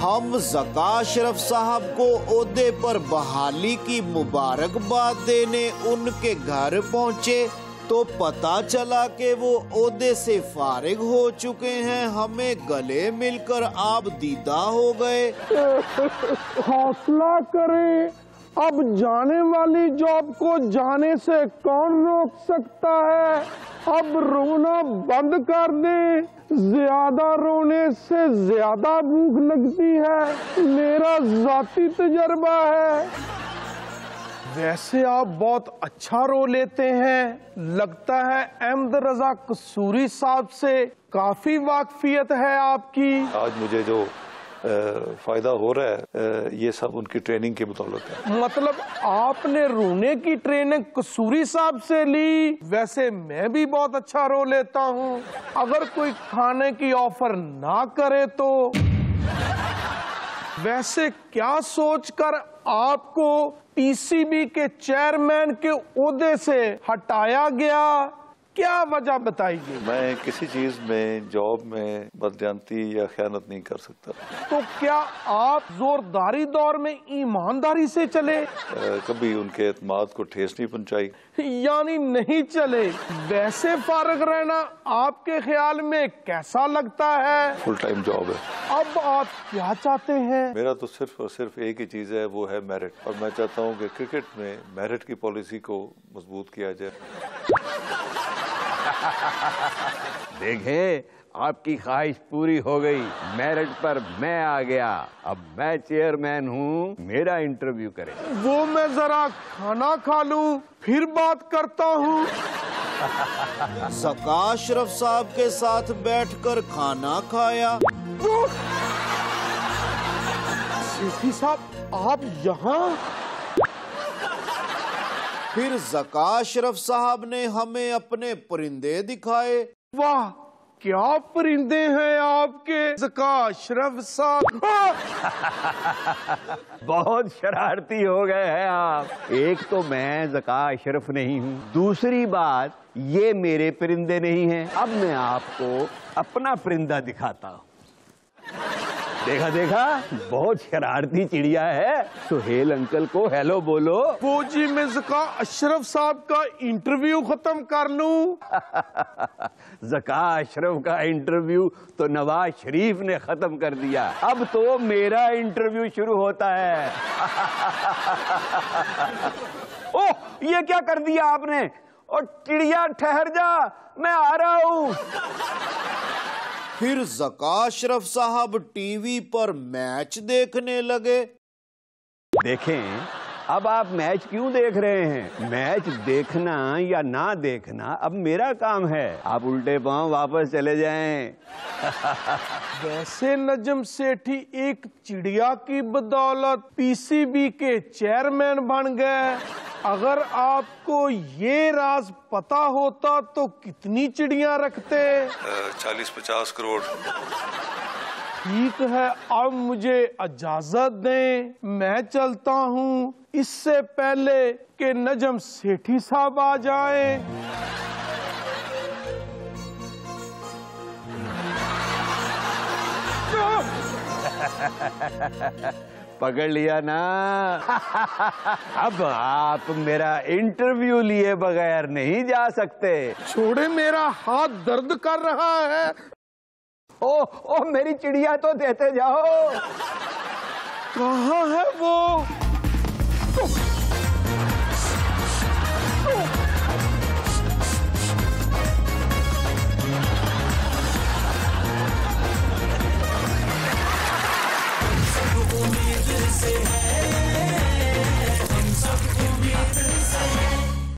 हम ज़का अशरफ साहब को ओहदे पर बहाली की मुबारकबाद देने उनके घर पहुँचे तो पता चला कि वो ओहदे से फारिग हो चुके हैं। हमें गले मिलकर आप दीदा हो गए। हौसला करें, अब जाने वाली जॉब को जाने से कौन रोक सकता है। अब रोना बंद कर दें, ज्यादा रोने से ज्यादा भूख लगती है, मेरा जाती तजर्बा है। वैसे आप बहुत अच्छा रो लेते हैं, लगता है अहद रज़ा कसूरी साहब से काफी वाकफियत है आपकी। आज मुझे जो फायदा हो रहा है ये सब उनकी ट्रेनिंग के बदौलत है। मतलब आपने रोने की ट्रेनिंग कसूरी साहब से ली। वैसे मैं भी बहुत अच्छा रो लेता हूँ, अगर कोई खाने की ऑफर ना करे तो। वैसे क्या सोचकर आपको पीसीबी के चेयरमैन के ओहदे से हटाया गया, क्या वजह बताइए? मैं किसी चीज में, जॉब में बदजानती या ख्यानत नहीं कर सकता। तो क्या आप जोरदारी दौर में ईमानदारी से चले? कभी उनके एतमाद को ठेस नहीं पहुंचाई, यानी नहीं चले। वैसे फारग रहना आपके ख्याल में कैसा लगता है? फुल टाइम जॉब है। अब आप क्या चाहते हैं? मेरा तो सिर्फ और सिर्फ एक ही चीज है, वो है मेरिट। और मैं चाहता हूँ कि क्रिकेट में मेरिट की पॉलिसी को मजबूत किया जाए। देखे, आपकी ख्वाहिश पूरी हो गई, मेरिट पर मैं आ गया। अब मैं चेयरमैन हूँ, मेरा इंटरव्यू करें। वो मैं जरा खाना खा लूं फिर बात करता हूँ। ज़का अशरफ साहब के साथ बैठकर खाना खाया। सेठी साहब आप यहाँ? फिर ज़का अशरफ साहब ने हमें अपने परिंदे दिखाए। वाह, क्या परिंदे हैं आपके ज़का अशरफ साहब। बहुत शरारती हो गए हैं आप। एक तो मैं ज़का अशरफ नहीं हूँ, दूसरी बात ये मेरे परिंदे नहीं हैं। अब मैं आपको अपना परिंदा दिखाता हूँ। देखा देखा, बहुत शरारती चिड़िया है। सुहेल अंकल को हेलो बोलो। वो जी, मैं ज़का अशरफ साहब का इंटरव्यू खत्म कर लूं। ज़का अशरफ का इंटरव्यू तो नवाज शरीफ ने खत्म कर दिया, अब तो मेरा इंटरव्यू शुरू होता है। ओह, ये क्या कर दिया आपने? और चिड़िया ठहर जा, मैं आ रहा हूँ। फिर ज़का अशरफ साहब टीवी पर मैच देखने लगे। देखें, अब आप मैच क्यों देख रहे हैं? मैच देखना या ना देखना अब मेरा काम है, आप उल्टे पांव वापस चले जाएं। वैसे नजम सेठी एक चिड़िया की बदौलत पीसीबी के चेयरमैन बन गए। अगर आपको ये राज पता होता तो कितनी चिड़िया रखते? 40-50 करोड़। ठीक है, अब मुझे इजाजत दें, मैं चलता हूँ, इससे पहले कि नजम सेठी साहब आ जाए। पकड़ लिया ना। अब आप मेरा इंटरव्यू लिए बगैर नहीं जा सकते। छोड़े, मेरा हाथ दर्द कर रहा है। ओ मेरी चिड़िया तो देते जाओ। कहाँ है वो?